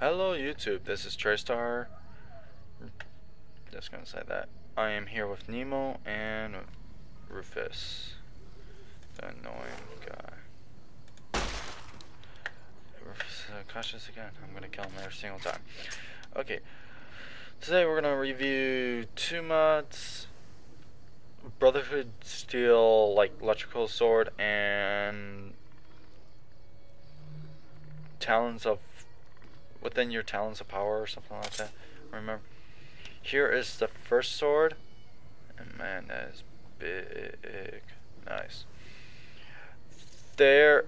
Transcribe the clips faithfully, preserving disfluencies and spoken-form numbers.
Hello YouTube, this is TriStar. Just gonna say that. I am here with Nemo and Rufus. The annoying guy. Rufus is cautious again. I'm gonna kill him every single time. Okay. Today we're gonna review two mods. Brotherhood Steel, like electrical sword, and Talons of within your Talons of Power or something like that. Remember, here is the first sword, and man, that is big, nice. There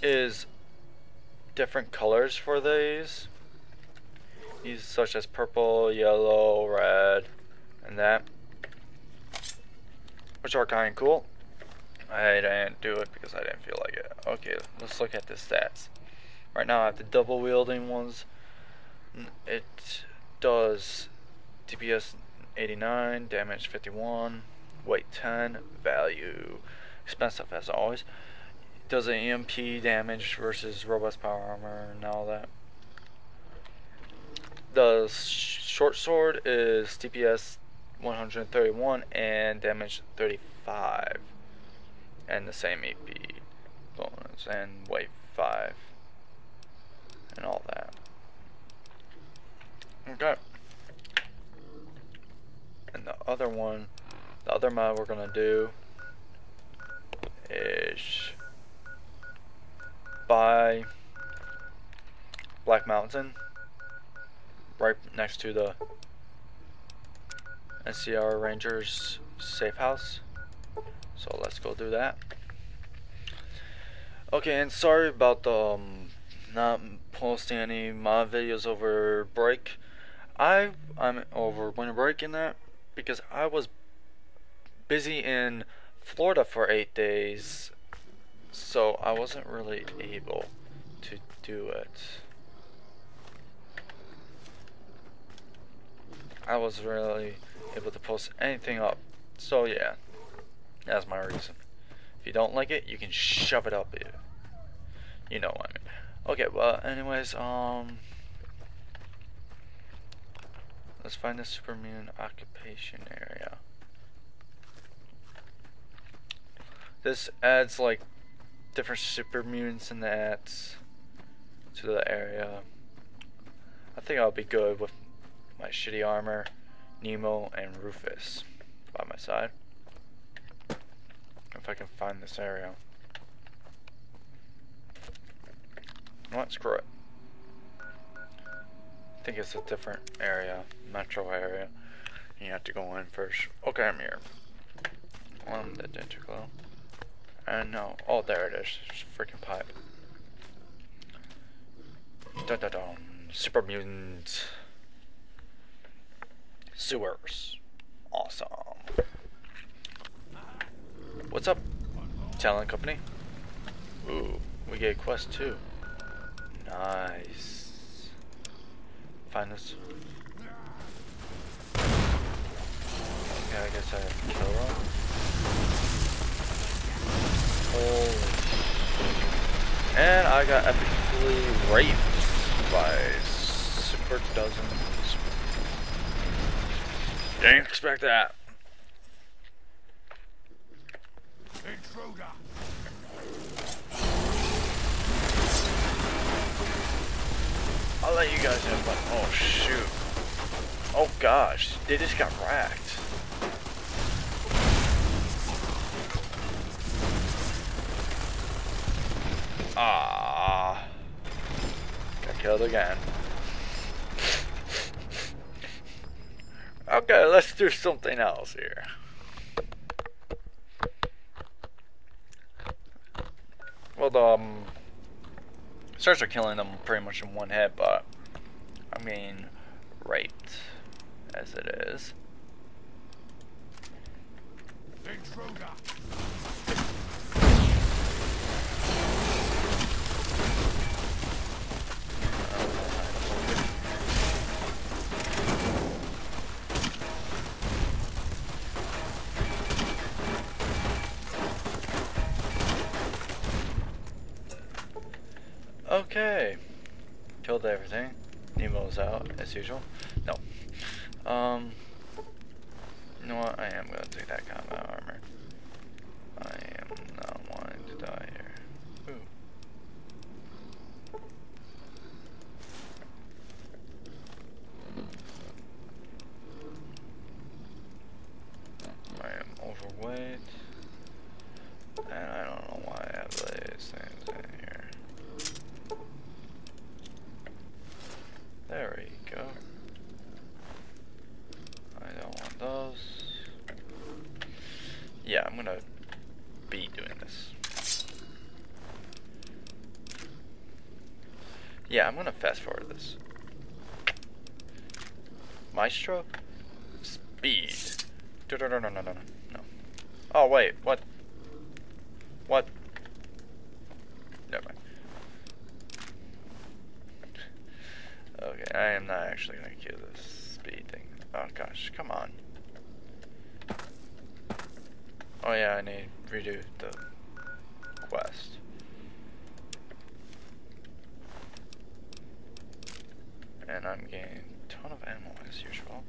is different colors for these, these such as purple, yellow, red, and that, which are kind of cool. I didn't do it because I didn't feel like it. Okay, let's look at the stats. Right now I have the double wielding ones. It does D P S eighty-nine, damage fifty-one, weight ten, value expensive as always. It does an E M P damage versus robust power armor and all that. The sh short sword is D P S one hundred thirty-one and damage thirty-five, and the same E P bonus and weight five. And all that. Okay. And the other one, the other mod we're gonna do is by Black Mountain, right next to the N C R Rangers safe house. So let's go do that. Okay, and sorry about the um, not posting any mod videos over break. I I'm over winter break in that because I was busy in Florida for eight days, so I wasn't really able to do it. I was really able to post anything up, so yeah, that's my reason. If you don't like it, you can shove it up here. You know what I mean. Okay, well, anyways, um, let's find the Super Mutant occupation area. This adds, like, different Super Mutants and that to the area. I think I'll be good with my shitty armor, Nemo, and Rufus by my side. If I can find this area. What? Screw it. I think it's a different area, metro area. You have to go in first. Okay, I'm here. Um, that didn't too glow. I know. Oh, there it is. It's a freaking pipe. Dun dun dun. Super Mutant. Sewers. Awesome. What's up, Talon Company? Ooh, we get a quest too. Nice. Find us. Okay, I guess I have to kill him. Holy. And I got epically raped by super dozens. Didn't expect that. Intruder. I'll let you guys know, but oh shoot. Oh gosh, they just got racked. Ah, got killed again. Okay, let's do something else here. Well, the um, starts are killing them pretty much in one hit, but I mean, raped as it is. Intruder. Okay, killed everything. Nemo's out, as usual. No. Um, you know what? I am going to take that combat armor. I am not wanting to die here. Overweight, and I don't know why I have these things in here. There we go. I don't want those. Yeah, I'm gonna be doing this. Yeah, I'm gonna fast forward this. Maestro, speed. No, no, no, no, no, no. Oh wait, what? What? Never mind. Okay, I am not actually gonna kill this speed thing. Oh gosh, come on. Oh yeah, I need to redo the quest. And I'm getting a ton of ammo as usual.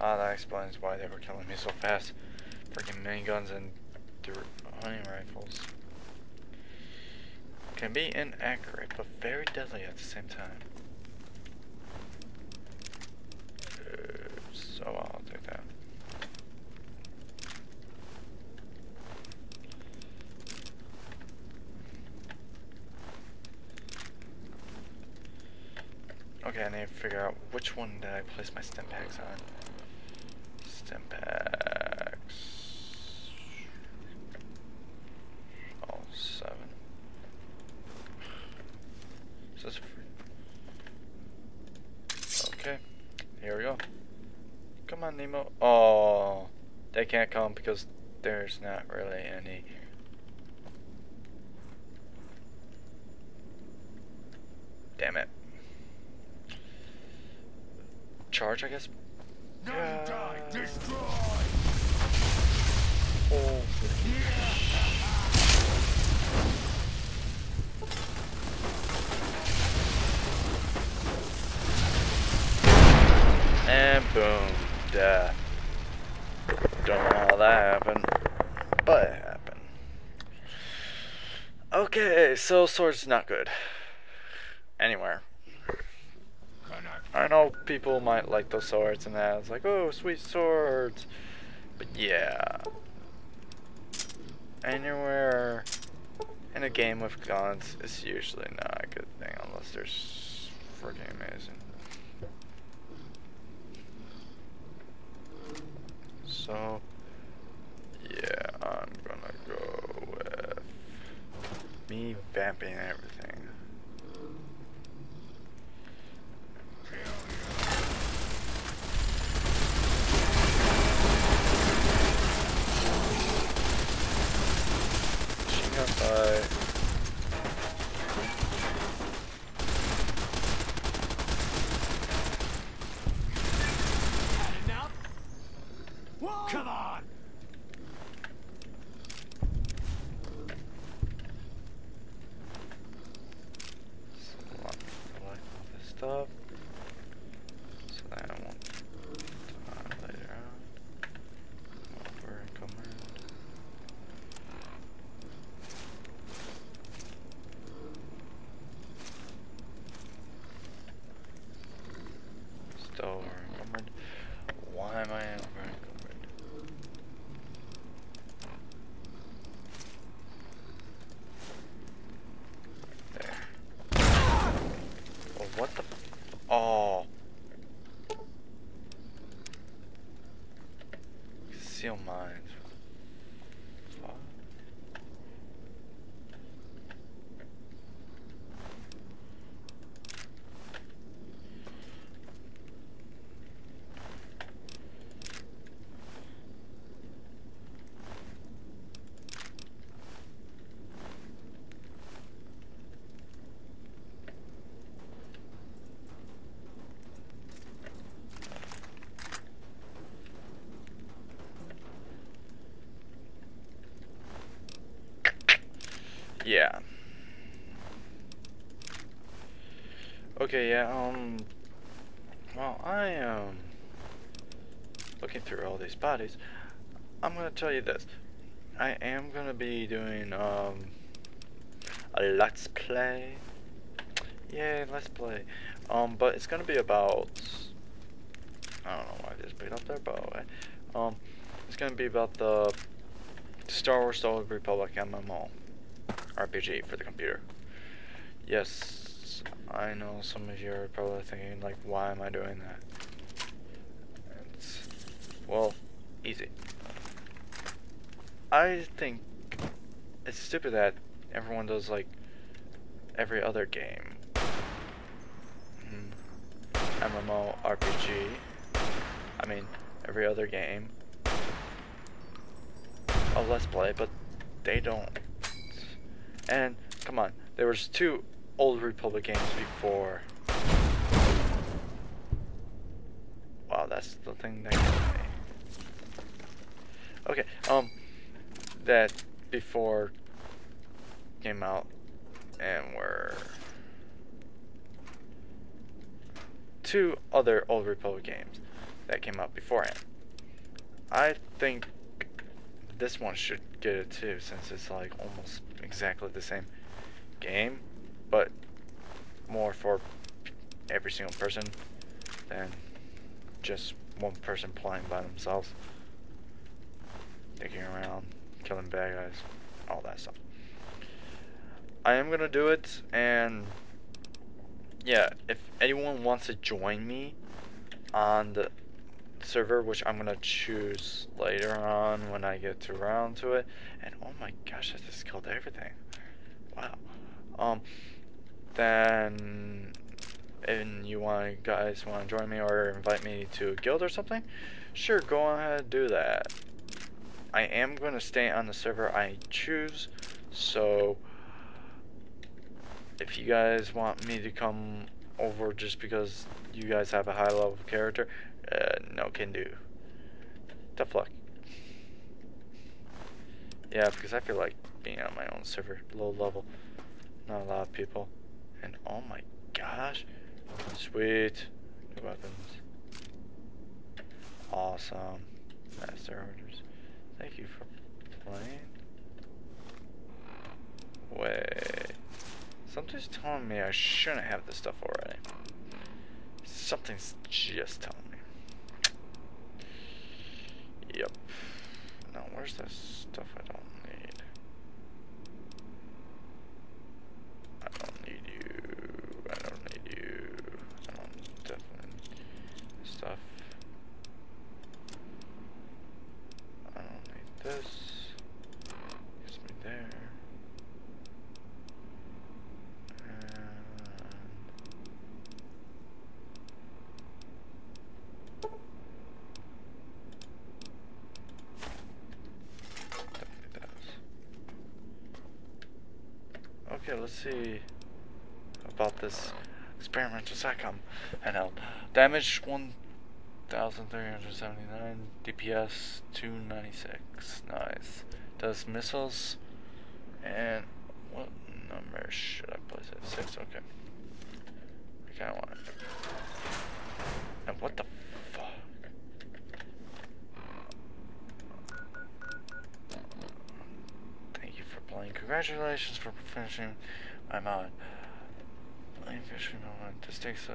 Ah, that explains why they were killing me so fast. Freaking miniguns and hunting rifles can be inaccurate, but very deadly at the same time. Uh, so I'll take that. Okay, I need to figure out which one did I place my stim packs on. Stim packs. Oh, seven. Is this free? Okay. Here we go. Come on, Nemo. Oh, they can't come because there's not really any. Damn it. Charge, I guess. Yeah. Die, destroy. Oh. Yeah. And boom, death. Don't know how that happened, but it happened. Okay, so sword's not good anywhere. I know people might like those swords and that, it's like, oh, sweet swords, but yeah, anywhere in a game with guns is usually not a good thing unless they're freaking amazing. So, yeah, I'm gonna go with me vamping everything. Bye. Come on. Select this stuff. So that I won't die later on. Over and come around. Why am I over-encumbered? There. Oh, what the? Oh. Conceal mines. Fuck. Yeah. Okay, yeah, um, well, I am um, looking through all these bodies. I'm gonna tell you this. I am gonna be doing, um, a Let's Play. Yay, Let's Play. Um, but it's gonna be about, I don't know why I just beat up there, by the way. Um, it's gonna be about the Star Wars: Old Republic M M O R P G for the computer. Yes. I know some of you are probably thinking, like, why am I doing that? It's, well, easy. I think it's stupid that everyone does, like, every other game. M M O, R P G. I mean, every other game. Oh, Let's Play, but they don't. And, come on, there was two Old Republic games before. Wow, that's the thing that got me. Okay, um, that before came out and were two other Old Republic games that came out beforehand. I think this one should get it too, since it's like almost exactly the same game, but more for every single person than just one person playing by themselves, digging around, killing bad guys, all that stuff. I am gonna do it, and yeah, if anyone wants to join me on the server, which I'm gonna choose later on when I get around to it, and oh my gosh, I just killed everything. Wow. Um. Then, and you want guys want to join me or invite me to a guild or something, sure, go ahead and do that. I am going to stay on the server I choose, so if you guys want me to come over just because you guys have a high level of character, uh, no can do. Tough luck. Yeah, because I feel like being on my own server, low level, not a lot of people. And oh my gosh, sweet, new weapons, awesome, master orders, thank you for playing. Wait, something's telling me I shouldn't have this stuff already, something's just telling me. Yep, now where's this stuff I don't need? I don't need you, I don't need you, I don't definitely need this stuff, I don't need this, gets me there, and okay, let's see about this experimental SACOM N L. Damage one thousand three hundred seventy-nine, D P S two ninety-six. Nice. Does missiles and what number should I place it? Six, okay. I kinda want it. And what the congratulations for finishing my mod. I'm finishing my mod. This takes a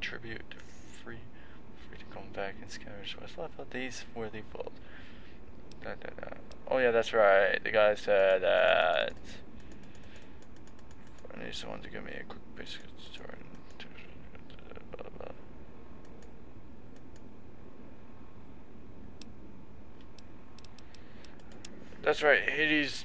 tribute to free, free to come back and scavenge what's left of these worthy folks. Da, da, da. Oh yeah, that's right. The guy said that I need someone to give me a quick basic story. Blah, blah. That's right. Hades.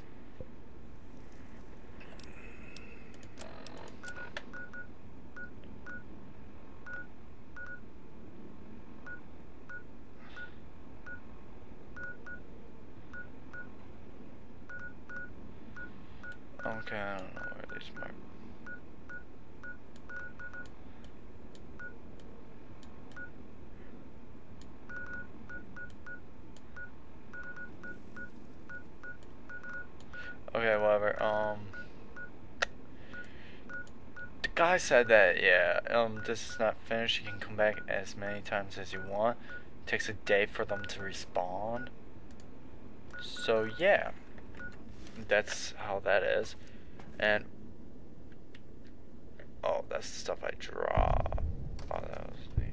Okay, I don't know where this might be. Okay, whatever. Um guy said that, yeah, um, this is not finished. You can come back as many times as you want. It takes a day for them to respond. So, yeah. That's how that is. And... oh, that's the stuff I dropped. Oh, that was neat.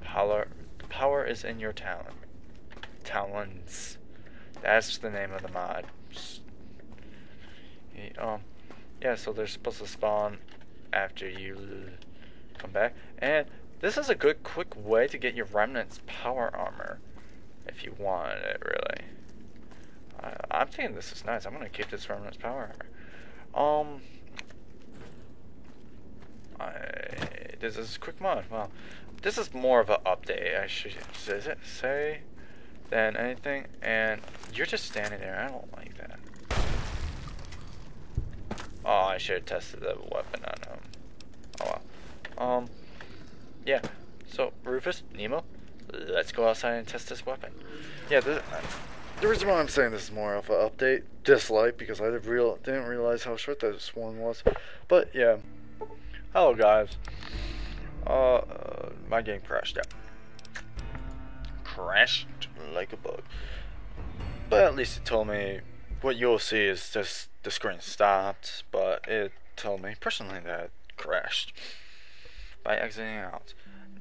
Power, power is in your talent. Talons. That's the name of the mod. Um, yeah, so they're supposed to spawn after you come back. And this is a good, quick way to get your remnants power armor. If you want it, really. I, I'm thinking this is nice. I'm going to keep this remnants power armor. Um... I, this is a quick mod. Well, this is more of an update, I should say, than anything. And you're just standing there. I don't like that. Oh, I should have tested the weapon on him. Oh well. Um, yeah. So, Rufus, Nemo, let's go outside and test this weapon. Yeah, this, uh, the reason why I'm saying this is more of an update, dislike, because I real, didn't realize how short this one was. But, yeah. Hello, guys. Uh, uh my game crashed out. Crashed like a bug. But at least it told me, what you'll see is just the screen stopped, but it told me personally that it crashed by exiting out.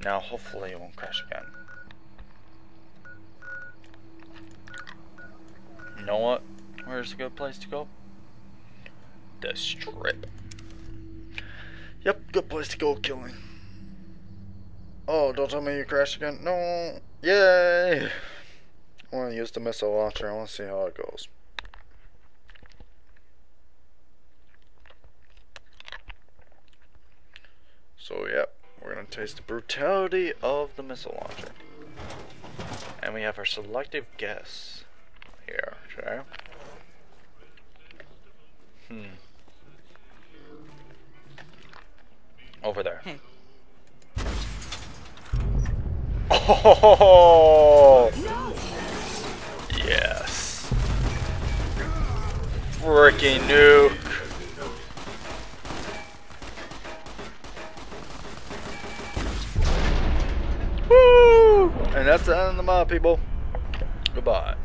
Now hopefully it won't crash again. You know what? Where's a good place to go? The Strip. Yep, good place to go killing. Oh, don't tell me you crashed again. No. Yay! I want to use the missile launcher. I want to see how it goes. So, yep, we're going to taste the brutality of the missile launcher. And we have our selective guess here, okay? Hmm. Over there. Hey. Oh! No. Yes. Freaking nuke. Woo! And that's the end of the mod, people. Goodbye.